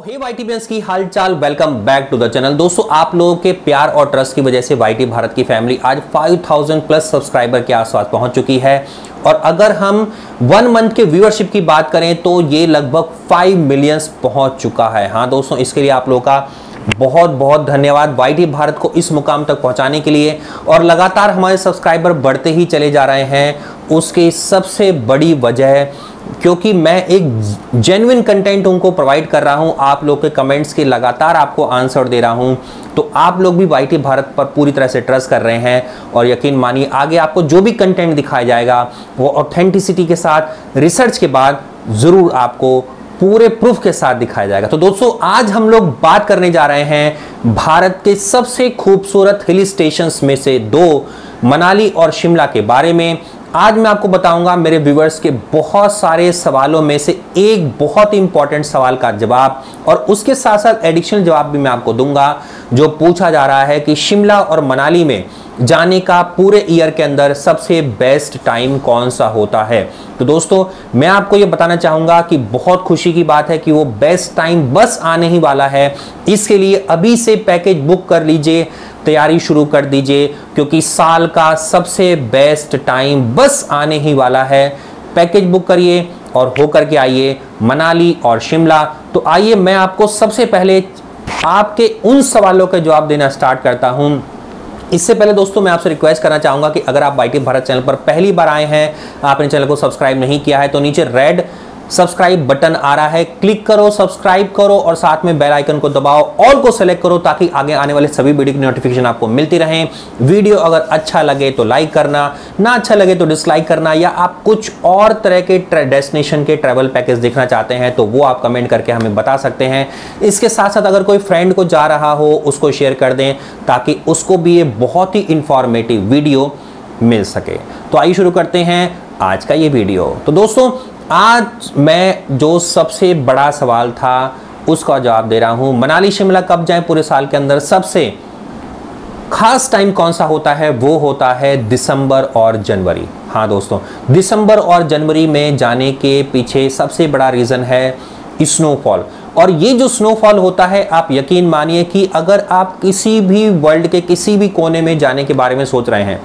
हे YTBians की हालचाल, welcome back to the channel. दोस्तों, आप लोगों के प्यार और ट्रस्ट की वजह से YT भारत की फैमिली आज 5000 प्लस सब्सक्राइबर के आसपास पहुंच चुकी है। और अगर हम 1 मंथ के व्यूअरशिप की बात करें तो ये लगभग 5 मिलियन पहुंच चुका है। हाँ दोस्तों, इसके लिए आप लोगों का बहुत बहुत धन्यवाद YT भारत को इस मुकाम तक पहुंचाने के लिए। और लगातार हमारे सब्सक्राइबर बढ़ते ही चले जा रहे हैं, उसकी सबसे बड़ी वजह क्योंकि मैं एक जेन्युइन कंटेंट उनको प्रोवाइड कर रहा हूं, आप लोग के कमेंट्स के लगातार आपको आंसर दे रहा हूं। तो आप लोग भी YT भारत पर पूरी तरह से ट्रस्ट कर रहे हैं और यकीन मानिए आगे आपको जो भी कंटेंट दिखाया जाएगा वो ऑथेंटिसिटी के साथ, रिसर्च के बाद ज़रूर आपको पूरे प्रूफ के साथ दिखाया जाएगा। तो दोस्तों, आज हम लोग बात करने जा रहे हैं भारत के सबसे खूबसूरत हिल स्टेशंस में से 2 मनाली और शिमला के बारे में। आज मैं आपको बताऊंगा मेरे व्यूवर्स के बहुत सारे सवालों में से एक बहुत इंपॉर्टेंट सवाल का जवाब, और उसके साथ साथ एडिशनल जवाब भी मैं आपको दूंगा जो पूछा जा रहा है कि शिमला और मनाली में जाने का पूरे ईयर के अंदर सबसे बेस्ट टाइम कौन सा होता है। तो दोस्तों, मैं आपको ये बताना चाहूँगा कि बहुत खुशी की बात है कि वो बेस्ट टाइम बस आने ही वाला है। इसके लिए अभी से पैकेज बुक कर लीजिए, तैयारी शुरू कर दीजिए, क्योंकि साल का सबसे बेस्ट टाइम बस आने ही वाला है। पैकेज बुक करिए और होकर के आइए मनाली और शिमला। तो आइए, मैं आपको सबसे पहले आपके उन सवालों का जवाब देना स्टार्ट करता हूँ। इससे पहले दोस्तों, मैं आपसे रिक्वेस्ट करना चाहूँगा कि अगर आप YT भारत चैनल पर पहली बार आए हैं, आपने चैनल को सब्सक्राइब नहीं किया है, तो नीचे रेड सब्सक्राइब बटन आ रहा है, क्लिक करो, सब्सक्राइब करो और साथ में बेल आइकन को दबाओ, ऑल को सेलेक्ट करो ताकि आगे आने वाले सभी वीडियो की नोटिफिकेशन आपको मिलती रहें। वीडियो अगर अच्छा लगे तो लाइक करना, ना अच्छा लगे तो डिसलाइक करना, या आप कुछ और तरह के डेस्टिनेशन के ट्रैवल पैकेज देखना चाहते हैं तो वो आप कमेंट करके हमें बता सकते हैं। इसके साथ साथ अगर कोई फ्रेंड को जा रहा हो उसको शेयर कर दें ताकि उसको भी ये बहुत ही इंफॉर्मेटिव वीडियो मिल सके। तो आइए शुरू करते हैं आज का ये वीडियो। तो दोस्तों, आज मैं जो सबसे बड़ा सवाल था उसका जवाब दे रहा हूं, मनाली शिमला कब जाएं, पूरे साल के अंदर सबसे खास टाइम कौन सा होता है? वो होता है दिसंबर और जनवरी। हाँ दोस्तों, दिसंबर और जनवरी में जाने के पीछे सबसे बड़ा रीज़न है स्नोफॉल। और ये जो स्नोफॉल होता है, आप यकीन मानिए कि अगर आप किसी भी वर्ल्ड के किसी भी कोने में जाने के बारे में सोच रहे हैं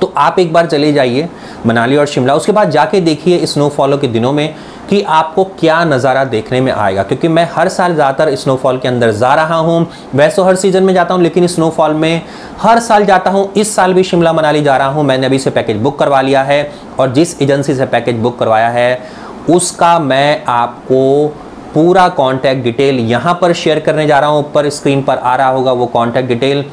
तो आप एक बार चले जाइए मनाली और शिमला, उसके बाद जाके देखिए स्नोफॉलों के दिनों में कि आपको क्या नज़ारा देखने में आएगा। क्योंकि मैं हर साल ज़्यादातर स्नोफॉल के अंदर जा रहा हूँ, वैसे तो हर सीज़न में जाता हूँ लेकिन स्नोफॉल में हर साल जाता हूँ। इस साल भी शिमला मनाली जा रहा हूँ, मैंने अभी से पैकेज बुक करवा लिया है और जिस एजेंसी से पैकेज बुक करवाया है उसका मैं आपको पूरा कॉन्टैक्ट डिटेल यहाँ पर शेयर करने जा रहा हूँ। ऊपर स्क्रीन पर आ रहा होगा वो कॉन्टैक्ट डिटेल।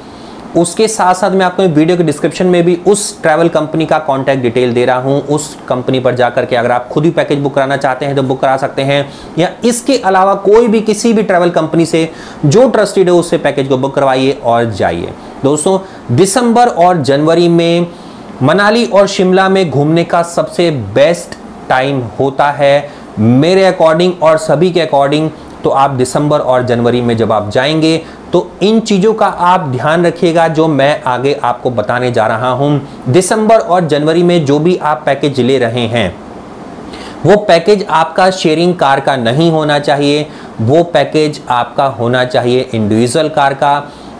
उसके साथ साथ मैं आपको वीडियो के डिस्क्रिप्शन में भी उस ट्रैवल कंपनी का कॉन्टैक्ट डिटेल दे रहा हूं। उस कंपनी पर जाकर के अगर आप खुद ही पैकेज बुक कराना चाहते हैं तो बुक करा सकते हैं, या इसके अलावा कोई भी किसी भी ट्रैवल कंपनी से जो ट्रस्टेड हो उससे पैकेज को बुक करवाइए और जाइए। दोस्तों, दिसंबर और जनवरी में मनाली और शिमला में घूमने का सबसे बेस्ट टाइम होता है मेरे अकॉर्डिंग और सभी के अकॉर्डिंग। तो आप दिसंबर और जनवरी में जब आप जाएंगे तो इन चीज़ों का आप ध्यान रखिएगा जो मैं आगे आपको बताने जा रहा हूं। दिसंबर और जनवरी में जो भी आप पैकेज ले रहे हैं वो पैकेज आपका शेयरिंग कार का नहीं होना चाहिए, वो पैकेज आपका होना चाहिए इंडिविजुअल कार का।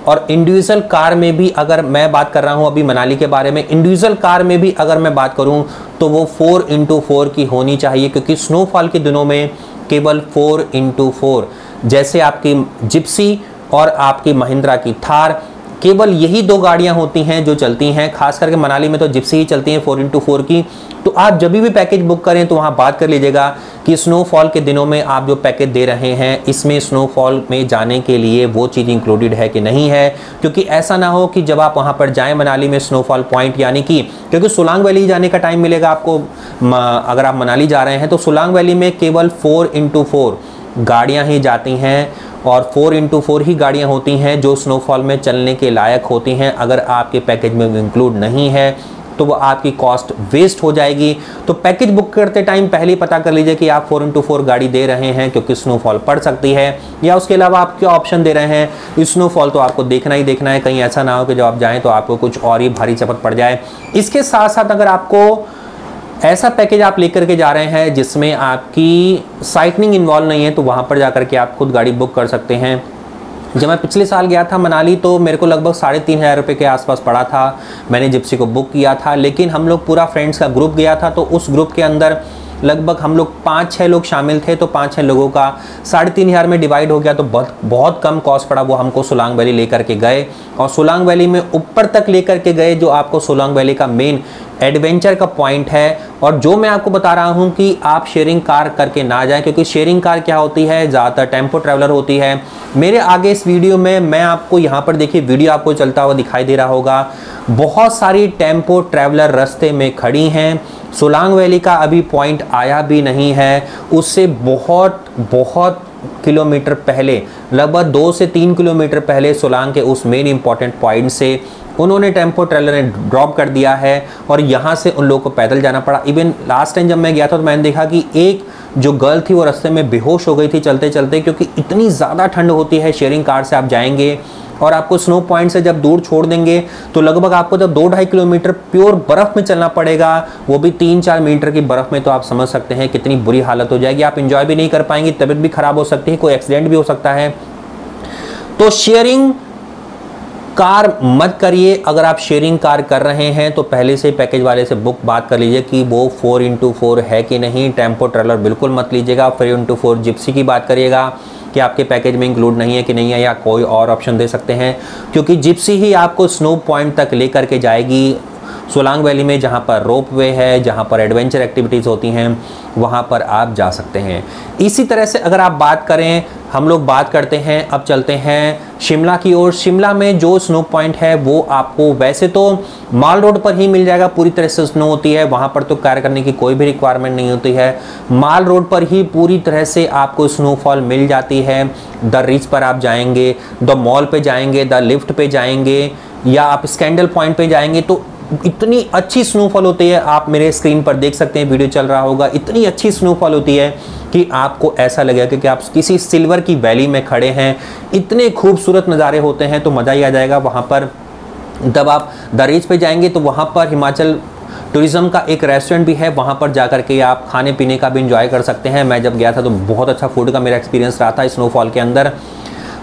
और इंडिविजुअल कार में भी अगर मैं बात कर रहा हूं अभी मनाली के बारे में, इंडिविजुअल कार में भी अगर मैं बात करूं तो वो 4x4 की होनी चाहिए, क्योंकि स्नोफॉल के दिनों में केवल 4x4, जैसे आपकी जिप्सी और आपकी महिंद्रा की थार, केवल यही 2 गाड़ियां होती हैं जो चलती हैं। खास करके मनाली में तो जिप्सी ही चलती हैं 4x4 की। तो आप जब भी पैकेज बुक करें तो वहां बात कर लीजिएगा कि स्नोफॉल के दिनों में आप जो पैकेज दे रहे हैं इसमें स्नोफॉल में जाने के लिए वो चीज़ इंक्लूडेड है कि नहीं है। क्योंकि ऐसा ना हो कि जब आप वहाँ पर जाएँ मनाली में स्नोफॉल पॉइंट, यानी कि क्योंकि सोलांग वैली जाने का टाइम मिलेगा आपको, अगर आप मनाली जा रहे हैं तो सोलांग वैली में केवल 4x4 गाड़ियाँ ही जाती हैं और 4x4 ही गाड़ियाँ होती हैं जो स्नोफॉल में चलने के लायक होती हैं। अगर आपके पैकेज में इंक्लूड नहीं है तो वो आपकी कॉस्ट वेस्ट हो जाएगी। तो पैकेज बुक करते टाइम पहले ही पता कर लीजिए कि आप 4x4 गाड़ी दे रहे हैं क्योंकि स्नोफॉल पड़ सकती है, या उसके अलावा आप क्या ऑप्शन दे रहे हैं। स्नोफॉल तो आपको देखना ही देखना है, कहीं ऐसा ना हो कि जब आप जाएँ तो आपको कुछ और ही भारी चपत पड़ जाए। इसके साथ साथ अगर आपको ऐसा पैकेज आप लेकर के जा रहे हैं जिसमें आपकी साइटनिंग इन्वॉल्व नहीं है, तो वहाँ पर जा कर के आप खुद गाड़ी बुक कर सकते हैं। जब मैं पिछले साल गया था मनाली तो मेरे को लगभग 3500 रुपये के आसपास पड़ा था। मैंने जिप्सी को बुक किया था, लेकिन हम लोग पूरा फ्रेंड्स का ग्रुप गया था, तो उस ग्रुप के अंदर लगभग हम लोग 5-6 लोग शामिल थे, तो 5-6 लोगों का 3500 में डिवाइड हो गया, तो बहुत कम कॉस्ट पड़ा। वो हमको सोलांग वैली लेकर के गए और सोलांग वैली में ऊपर तक लेकर के गए, जो आपको सोलांग वैली का मेन एडवेंचर का पॉइंट है। और जो मैं आपको बता रहा हूं कि आप शेयरिंग कार करके ना जाएं, क्योंकि शेयरिंग कार क्या होती है, ज़्यादातर टेम्पो ट्रैवलर होती है। मेरे आगे इस वीडियो में मैं आपको यहाँ पर देखिए वीडियो आपको चलता हुआ दिखाई दे रहा होगा, बहुत सारी टेम्पो ट्रैवलर रास्ते में खड़ी हैं। सोलांग वैली का अभी पॉइंट आया भी नहीं है, उससे बहुत किलोमीटर पहले, लगभग 2 से 3 किलोमीटर पहले सोलांग के उस मेन इंपॉर्टेंट पॉइंट से उन्होंने टेम्पो ट्रेलर ने ड्रॉप कर दिया है और यहाँ से उन लोगों को पैदल जाना पड़ा। इवन लास्ट टाइम जब मैं गया था तो मैंने देखा कि एक जो गर्ल थी वो रास्ते में बेहोश हो गई थी चलते चलते, क्योंकि इतनी ज़्यादा ठंड होती है। शेयरिंग कार से आप जाएंगे और आपको स्नो पॉइंट से जब दूर छोड़ देंगे तो लगभग आपको जब 2-2.5 किलोमीटर प्योर बर्फ़ में चलना पड़ेगा, वो भी 3-4 मीटर की बर्फ़ में, तो आप समझ सकते हैं कितनी बुरी हालत हो जाएगी। आप इंजॉय भी नहीं कर पाएंगे, तबीयत भी ख़राब हो सकती है, कोई एक्सीडेंट भी हो सकता है। तो शेयरिंग कार मत करिए। अगर आप शेयरिंग कार कर रहे हैं तो पहले से पैकेज वाले से बुक बात कर लीजिए कि वो 4x4 है कि नहीं। टेम्पो ट्रेलर बिल्कुल मत लीजिएगा। 4x4 जिप्सी की बात करिएगा कि आपके पैकेज में इंक्लूड नहीं है कि नहीं है, या कोई और ऑप्शन दे सकते हैं, क्योंकि जिप्सी ही आपको स्नो पॉइंट तक ले करके जाएगी। सोलांग वैली में जहाँ पर रोप वे है, जहाँ पर एडवेंचर एक्टिविटीज़ होती हैं, वहाँ पर आप जा सकते हैं। इसी तरह से अगर आप बात करें, हम लोग बात करते हैं, अब चलते हैं शिमला की ओर। शिमला में जो स्नो पॉइंट है वो आपको वैसे तो माल रोड पर ही मिल जाएगा, पूरी तरह से स्नो होती है वहाँ पर, तो कार करने की कोई भी रिक्वायरमेंट नहीं होती है। माल रोड पर ही पूरी तरह से आपको स्नोफॉल मिल जाती है। द रिज पर आप जाएंगे, द मॉल पर जाएंगे, द लिफ्ट पर जाएंगे, या आप स्कैंडल पॉइंट पर जाएंगे तो इतनी अच्छी स्नोफॉल होती है। आप मेरे स्क्रीन पर देख सकते हैं, वीडियो चल रहा होगा, इतनी अच्छी स्नोफॉल होती है कि आपको ऐसा लगेगा क्योंकि आप किसी सिल्वर की वैली में खड़े हैं। इतने खूबसूरत नज़ारे होते हैं, तो मज़ा ही आ जाएगा वहाँ पर। जब आप दरेज पे जाएंगे तो वहाँ पर हिमाचल टूरिज़म का एक रेस्टोरेंट भी है, वहाँ पर जा कर के आप खाने पीने का भी इंजॉय कर सकते हैं। मैं जब गया था तो बहुत अच्छा फूड का मेरा एक्सपीरियंस रहा था स्नोफॉल के अंदर।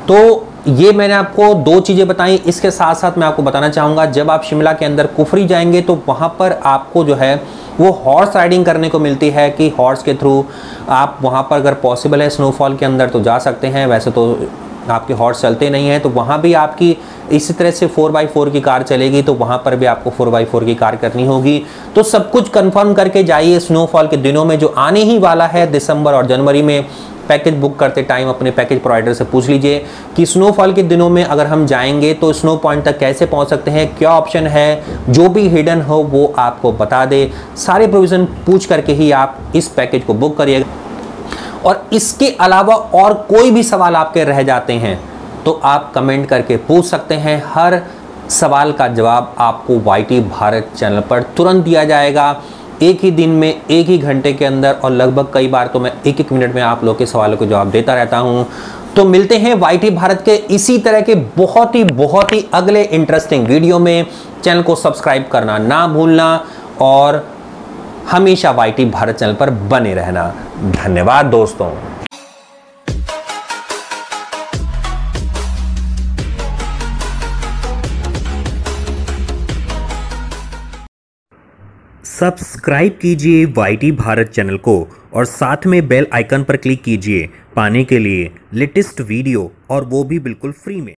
तो ये मैंने आपको 2 चीज़ें बताई। इसके साथ साथ मैं आपको बताना चाहूँगा, जब आप शिमला के अंदर कुफरी जाएंगे तो वहाँ पर आपको जो है वो हॉर्स राइडिंग करने को मिलती है, कि हॉर्स के थ्रू आप वहाँ पर अगर पॉसिबल है स्नोफॉल के अंदर तो जा सकते हैं। वैसे तो आपके हॉर्स चलते नहीं हैं, तो वहाँ भी आपकी इसी तरह से 4x4 की कार चलेगी, तो वहाँ पर भी आपको 4x4 की कार करनी होगी। तो सब कुछ कंफर्म करके जाइए। स्नोफॉल के दिनों में जो आने ही वाला है, दिसंबर और जनवरी में, पैकेज बुक करते टाइम अपने पैकेज प्रोवाइडर से पूछ लीजिए कि स्नोफॉल के दिनों में अगर हम जाएंगे तो स्नो पॉइंट तक कैसे पहुंच सकते हैं, क्या ऑप्शन है, जो भी हिडन हो वो आपको बता दे। सारे प्रोविज़न पूछ करके ही आप इस पैकेज को बुक करिएगा। और इसके अलावा और कोई भी सवाल आपके रह जाते हैं तो आप कमेंट करके पूछ सकते हैं। हर सवाल का जवाब आपको YT भारत चैनल पर तुरंत दिया जाएगा, एक ही दिन में, एक ही घंटे के अंदर, और लगभग कई बार तो मैं 1-1 मिनट में आप लोग के सवालों को जवाब देता रहता हूं। तो मिलते हैं YT भारत के इसी तरह के बहुत ही अगले इंटरेस्टिंग वीडियो में। चैनल को सब्सक्राइब करना ना भूलना और हमेशा YT भारत चैनल पर बने रहना। धन्यवाद दोस्तों। सब्सक्राइब कीजिए YT भारत चैनल को और साथ में बेल आइकन पर क्लिक कीजिए पाने के लिए लेटेस्ट वीडियो, और वो भी बिल्कुल फ्री में।